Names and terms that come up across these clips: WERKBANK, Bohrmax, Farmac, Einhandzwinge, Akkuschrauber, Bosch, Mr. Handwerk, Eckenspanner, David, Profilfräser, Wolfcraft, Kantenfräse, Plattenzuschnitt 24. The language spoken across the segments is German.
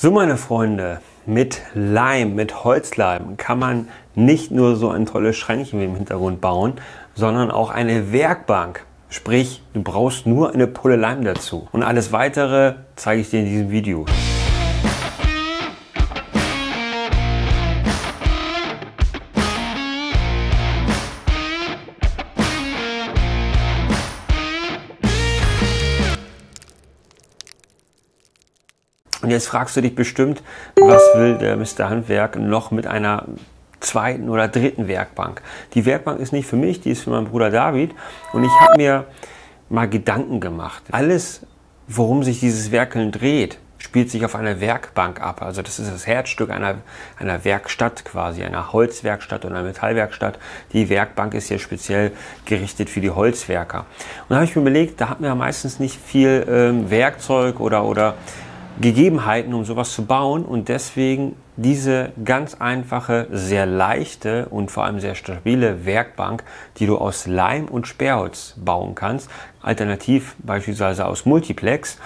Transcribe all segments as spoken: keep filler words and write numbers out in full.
So, meine Freunde, mit Leim, mit Holzleim kann man nicht nur so ein tolles Schränkchen im Hintergrund bauen, sondern auch eine Werkbank. Sprich, du brauchst nur eine Pulle Leim dazu. Und alles Weitere zeige ich dir in diesem Video. Und jetzt fragst du dich bestimmt, was will der Mister Handwerk noch mit einer zweiten oder dritten Werkbank? Die Werkbank ist nicht für mich, die ist für meinen Bruder David. Und ich habe mir mal Gedanken gemacht. Alles, worum sich dieses Werkeln dreht, spielt sich auf einer Werkbank ab. Also das ist das Herzstück einer, einer Werkstatt quasi, einer Holzwerkstatt oder einer Metallwerkstatt. Die Werkbank ist hier speziell gerichtet für die Holzwerker. Und da habe ich mir überlegt, da hat man ja meistens nicht viel ähm, Werkzeug oder... oder Gegebenheiten, um sowas zu bauen, und deswegen diese ganz einfache, sehr leichte und vor allem sehr stabile Werkbank, die du aus Leim und Sperrholz bauen kannst, alternativ beispielsweise aus Multiplex.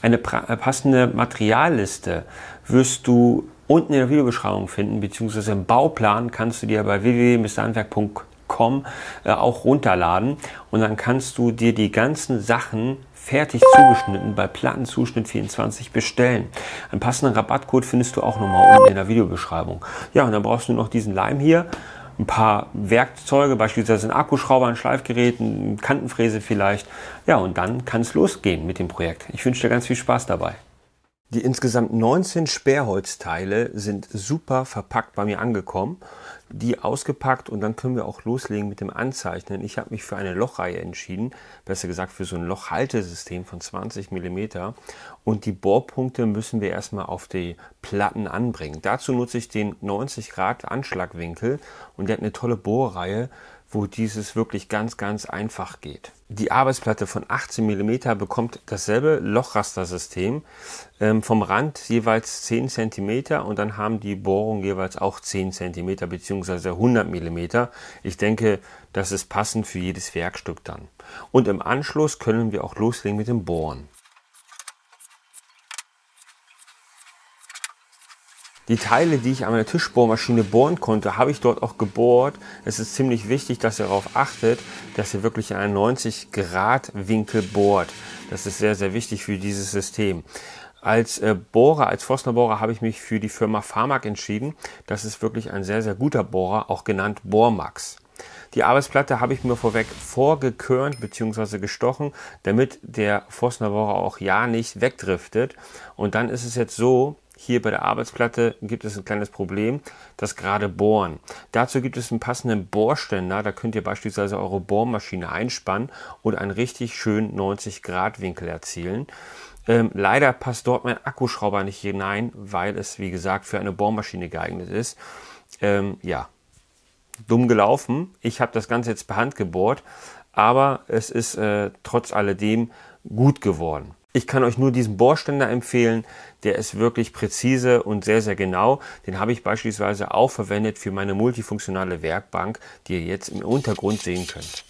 Eine passende Materialliste wirst du unten in der Videobeschreibung finden, beziehungsweise im Bauplan kannst du dir bei w w w punkt mister handwerk punkt com auch runterladen, und dann kannst du dir die ganzen Sachen fertig zugeschnitten bei Plattenzuschnitt vierundzwanzig bestellen. Einen passenden Rabattcode findest du auch nochmal unten in der Videobeschreibung. Ja, und dann brauchst du noch diesen Leim hier, ein paar Werkzeuge, beispielsweise einen Akkuschrauber, ein Schleifgerät, eine Kantenfräse vielleicht. Ja, und dann kann es losgehen mit dem Projekt. Ich wünsche dir ganz viel Spaß dabei. Die insgesamt neunzehn Sperrholzteile sind super verpackt bei mir angekommen. Die ausgepackt, und dann können wir auch loslegen mit dem Anzeichnen. Ich habe mich für eine Lochreihe entschieden, besser gesagt für so ein Lochhaltesystem von zwanzig Millimeter, und die Bohrpunkte müssen wir erstmal auf die Platten anbringen. Dazu nutze ich den neunzig Grad Anschlagwinkel, und der hat eine tolle Bohrreihe, wo dieses wirklich ganz, ganz einfach geht. Die Arbeitsplatte von achtzehn Millimeter bekommt dasselbe Lochrastersystem, ähm, vom Rand jeweils zehn Zentimeter, und dann haben die Bohrungen jeweils auch zehn Zentimeter bzw. hundert Millimeter. Ich denke, das ist passend für jedes Werkstück dann. Und im Anschluss können wir auch loslegen mit dem Bohren. Die Teile, die ich an meiner Tischbohrmaschine bohren konnte, habe ich dort auch gebohrt. Es ist ziemlich wichtig, dass ihr darauf achtet, dass ihr wirklich in einen neunzig Grad Winkel bohrt. Das ist sehr, sehr wichtig für dieses System. Als Bohrer, als Forstnerbohrer habe ich mich für die Firma Farmac entschieden. Das ist wirklich ein sehr, sehr guter Bohrer, auch genannt Bohrmax. Die Arbeitsplatte habe ich mir vorweg vorgekörnt bzw. gestochen, damit der Forstnerbohrer auch ja nicht wegdriftet. Und dann ist es jetzt so, hier bei der Arbeitsplatte gibt es ein kleines Problem, das gerade Bohren. Dazu gibt es einen passenden Bohrständer, da könnt ihr beispielsweise eure Bohrmaschine einspannen und einen richtig schönen neunzig Grad Winkel erzielen. Ähm, leider passt dort mein Akkuschrauber nicht hinein, weil es, wie gesagt, für eine Bohrmaschine geeignet ist. Ähm, ja, dumm gelaufen. Ich habe das Ganze jetzt per Hand gebohrt, aber es ist äh, trotz alledem gut geworden. Ich kann euch nur diesen Bohrständer empfehlen, der ist wirklich präzise und sehr, sehr genau. Den habe ich beispielsweise auch verwendet für meine multifunktionale Werkbank, die ihr jetzt im Untergrund sehen könnt.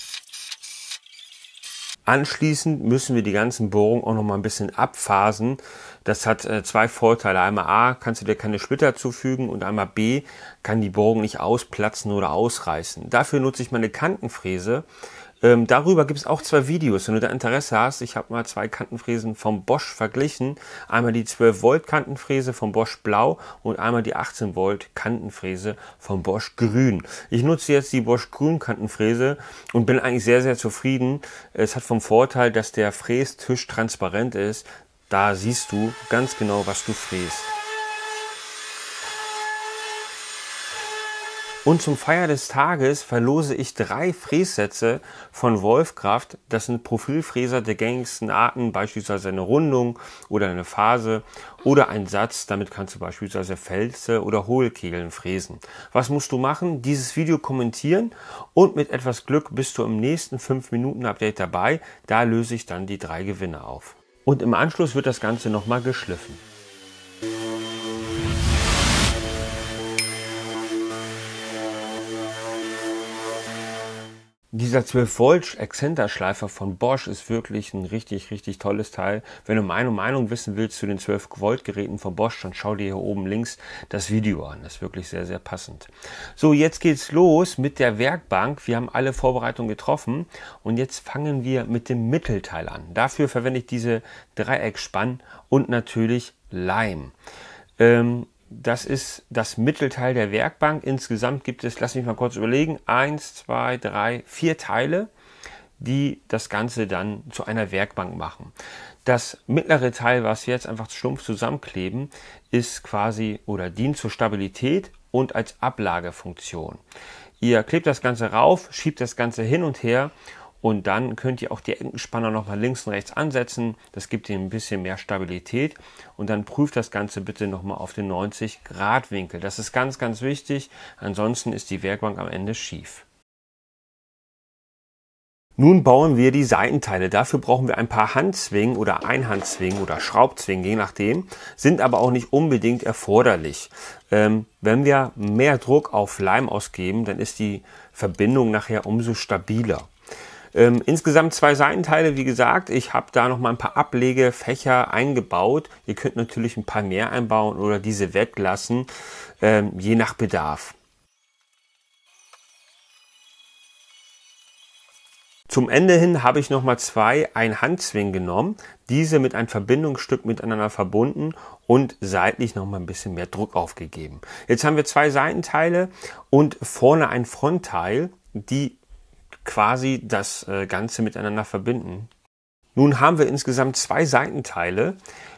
Anschließend müssen wir die ganzen Bohrungen auch noch mal ein bisschen abphasen. Das hat äh, zwei Vorteile. Einmal A, kannst du dir keine Splitter zufügen, und einmal B, kann die Bohrung nicht ausplatzen oder ausreißen. Dafür nutze ich meine Kantenfräse. Ähm, darüber gibt es auch zwei Videos, wenn du da Interesse hast. Ich habe mal zwei Kantenfräsen vom Bosch verglichen. Einmal die zwölf Volt Kantenfräse vom Bosch Blau und einmal die achtzehn Volt Kantenfräse vom Bosch Grün. Ich nutze jetzt die Bosch Grün Kantenfräse und bin eigentlich sehr, sehr zufrieden. Es hat vom Vorteil, dass der Frästisch transparent ist. Da siehst du ganz genau, was du fräst. Und zum Feier des Tages verlose ich drei Frässätze von Wolfcraft. Das sind Profilfräser der gängigsten Arten, beispielsweise eine Rundung oder eine Phase oder ein Satz. Damit kannst du beispielsweise Felze oder Hohlkegeln fräsen. Was musst du machen? Dieses Video kommentieren, und mit etwas Glück bist du im nächsten fünf Minuten Update dabei. Da löse ich dann die drei Gewinne auf. Und im Anschluss wird das Ganze nochmal geschliffen. Dieser zwölf Volt Exzenterschleifer von Bosch ist wirklich ein richtig, richtig tolles Teil. Wenn du meine Meinung wissen willst zu den zwölf Volt Geräten von Bosch, dann schau dir hier oben links das Video an. Das ist wirklich sehr, sehr passend. So, jetzt geht's los mit der Werkbank. Wir haben alle Vorbereitungen getroffen und jetzt fangen wir mit dem Mittelteil an. Dafür verwende ich diese Dreieckspann und natürlich Leim. Ähm, Das ist das Mittelteil der Werkbank. Insgesamt gibt es, lass mich mal kurz überlegen, eins, zwei, drei, vier Teile, die das Ganze dann zu einer Werkbank machen. Das mittlere Teil, was wir jetzt einfach stumpf zusammenkleben, ist quasi oder dient zur Stabilität und als Ablagefunktion. Ihr klebt das Ganze rauf, schiebt das Ganze hin und her und dann könnt ihr auch die Eckenspanner nochmal links und rechts ansetzen. Das gibt ihm ein bisschen mehr Stabilität. Und dann prüft das Ganze bitte nochmal auf den neunzig Grad Winkel. Das ist ganz, ganz wichtig. Ansonsten ist die Werkbank am Ende schief. Nun bauen wir die Seitenteile. Dafür brauchen wir ein paar Handzwingen oder Einhandzwingen oder Schraubzwingen, je nachdem. Sind aber auch nicht unbedingt erforderlich. Ähm, wenn wir mehr Druck auf Leim ausgeben, dann ist die Verbindung nachher umso stabiler. Ähm, insgesamt zwei Seitenteile, wie gesagt, ich habe da noch mal ein paar Ablegefächer eingebaut. Ihr könnt natürlich ein paar mehr einbauen oder diese weglassen, ähm, je nach Bedarf. Zum Ende hin habe ich noch mal zwei Einhandzwingen genommen, diese mit einem Verbindungsstück miteinander verbunden und seitlich noch mal ein bisschen mehr Druck aufgegeben. Jetzt haben wir zwei Seitenteile und vorne ein Frontteil, die quasi das Ganze miteinander verbinden. Nun haben wir insgesamt zwei Seitenteile,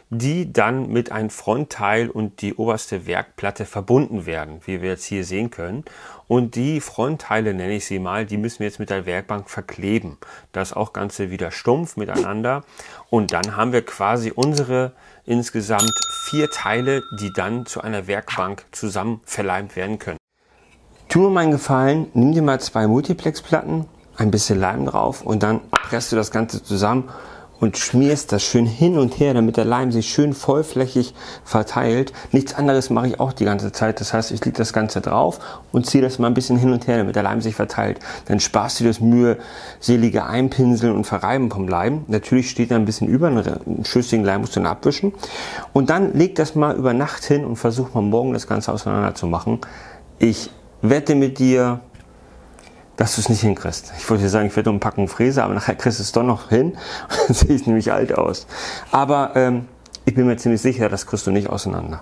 die dann mit einem Frontteil und die oberste Werkplatte verbunden werden, wie wir jetzt hier sehen können. Und die Frontteile, nenne ich sie mal, die müssen wir jetzt mit der Werkbank verkleben. Das auch Ganze wieder stumpf miteinander. Und dann haben wir quasi unsere insgesamt vier Teile, die dann zu einer Werkbank zusammen verleimt werden können. Tu mir meinen Gefallen, nimm dir mal zwei Multiplexplatten, ein bisschen Leim drauf und dann presst du das Ganze zusammen und schmierst das schön hin und her, damit der Leim sich schön vollflächig verteilt. Nichts anderes mache ich auch die ganze Zeit. Das heißt, ich lege das Ganze drauf und ziehe das mal ein bisschen hin und her, damit der Leim sich verteilt. Dann sparst du das mühselige Einpinseln und Verreiben vom Leim. Natürlich steht da ein bisschen über, einen schüssigen Leim musst du dann abwischen. Und dann leg das mal über Nacht hin und versuch mal morgen das Ganze auseinander zu machen. Ich wette mit dir, dass du es nicht hinkriegst. Ich wollte dir sagen, ich wette um Packen Fräser, aber nachher kriegst du es doch noch hin. Dann sehe ich nämlich alt aus. Aber ähm, ich bin mir ziemlich sicher, das kriegst du nicht auseinander.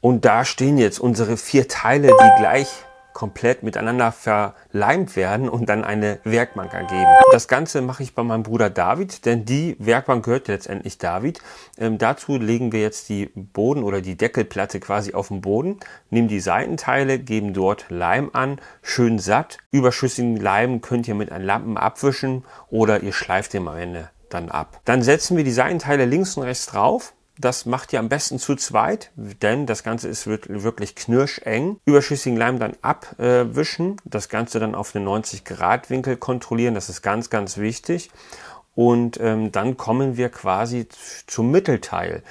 Und da stehen jetzt unsere vier Teile, die gleich komplett miteinander verleimt werden und dann eine Werkbank ergeben. Das Ganze mache ich bei meinem Bruder David, denn die Werkbank gehört letztendlich David. Ähm, dazu legen wir jetzt die Boden- oder die Deckelplatte quasi auf den Boden, nehmen die Seitenteile, geben dort Leim an, schön satt. Überschüssigen Leim könnt ihr mit einem Lappen abwischen oder ihr schleift den am Ende dann ab. Dann setzen wir die Seitenteile links und rechts drauf. Das macht ihr am besten zu zweit, denn das Ganze ist wirklich knirscheng. Überschüssigen Leim dann abwischen, das Ganze dann auf den neunzig Grad Winkel kontrollieren, das ist ganz, ganz wichtig. Und ähm, dann kommen wir quasi zum Mittelteil.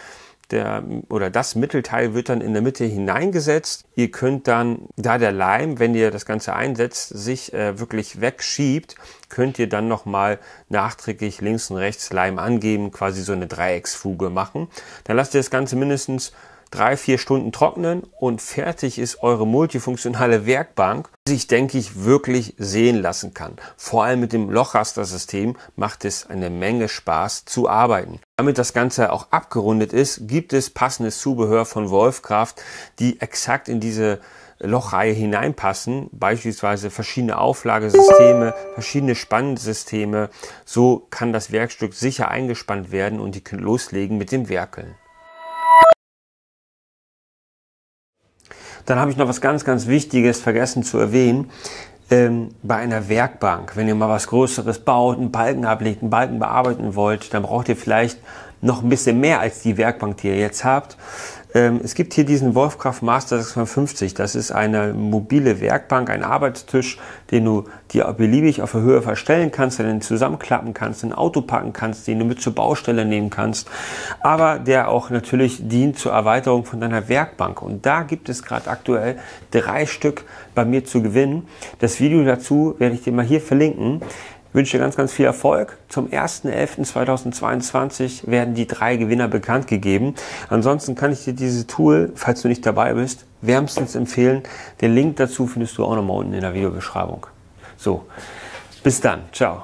Der, oder das Mittelteil wird dann in der Mitte hineingesetzt. Ihr könnt dann, da der Leim, wenn ihr das Ganze einsetzt, sich äh, wirklich wegschiebt, könnt ihr dann nochmal nachträglich links und rechts Leim angeben, quasi so eine Dreiecksfuge machen. Dann lasst ihr das Ganze mindestens drei, vier Stunden trocknen und fertig ist eure multifunktionale Werkbank, die sich, denke ich, wirklich sehen lassen kann. Vor allem mit dem Lochrastersystem macht es eine Menge Spaß zu arbeiten. Damit das Ganze auch abgerundet ist, gibt es passendes Zubehör von Wolfcraft, die exakt in diese Lochreihe hineinpassen, beispielsweise verschiedene Auflagesysteme, verschiedene Spannsysteme. So kann das Werkstück sicher eingespannt werden und ihr könnt loslegen mit dem Werkeln. Dann habe ich noch was ganz, ganz Wichtiges vergessen zu erwähnen. Ähm, bei einer Werkbank, wenn ihr mal was Größeres baut, einen Balken ablegt, einen Balken bearbeiten wollt, dann braucht ihr vielleicht noch ein bisschen mehr als die Werkbank, die ihr jetzt habt. Es gibt hier diesen Wolfcraft Master sechshundertfünfzig, das ist eine mobile Werkbank, ein Arbeitstisch, den du dir beliebig auf der Höhe verstellen kannst, den du zusammenklappen kannst, in ein Auto packen kannst, den du mit zur Baustelle nehmen kannst, aber der auch natürlich dient zur Erweiterung von deiner Werkbank. Und da gibt es gerade aktuell drei Stück bei mir zu gewinnen. Das Video dazu werde ich dir mal hier verlinken. Ich wünsche dir ganz, ganz viel Erfolg. Zum ersten elften zweitausendzweiundzwanzig werden die drei Gewinner bekannt gegeben. Ansonsten kann ich dir dieses Tool, falls du nicht dabei bist, wärmstens empfehlen. Den Link dazu findest du auch nochmal unten in der Videobeschreibung. So, bis dann. Ciao.